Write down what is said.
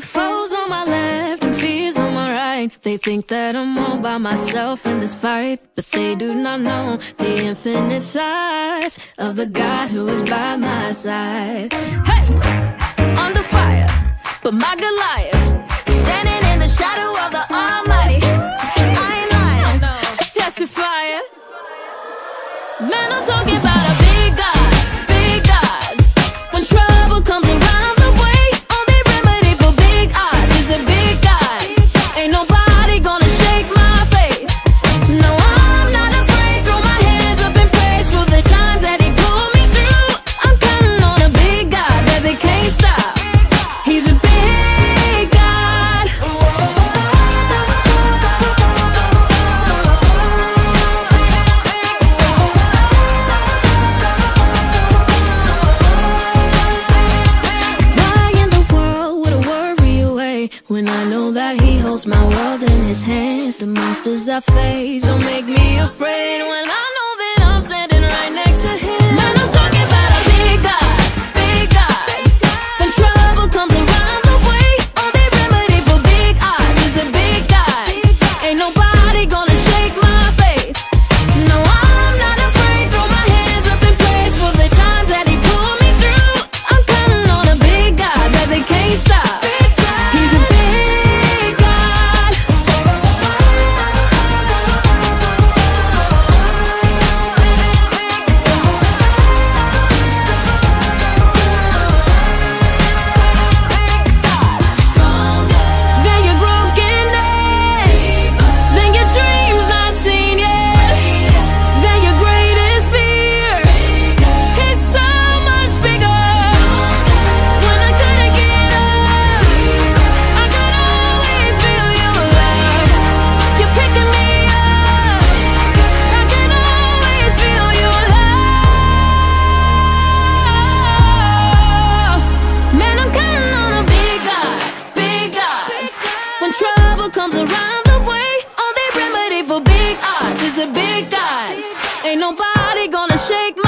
With foes on my left and fears on my right, they think that I'm all by myself in this fight, but they do not know the infinite size of the God who is by my side. Hey, under fire, but my Goliath's standing in the shadow of the Almighty. I ain't lying, just testifying. Man, I'm talking about a big God, big God. When trouble comes around the way, only remedy for big odds is a big God. Ain't nobody gonna shake my faith. No, I'm not afraid. Throw my hands up and praise for the times that He pulled me through. I'm counting on a big God that they can't stop. He's a big God. When I know that He holds my world in His hands, the monsters I face don't make me afraid. When I know that I'm standing right next to Him. When I'm talking about a big God, big God. When trouble comes around the way, only remedy for big odds is a big God. Ain't nobody gonna shake my faith. No, I'm not afraid. Throw my hands up and praise for the times that He pulled me through. I'm counting on a big God that they can't stop. Ain't nobody gonna shake me.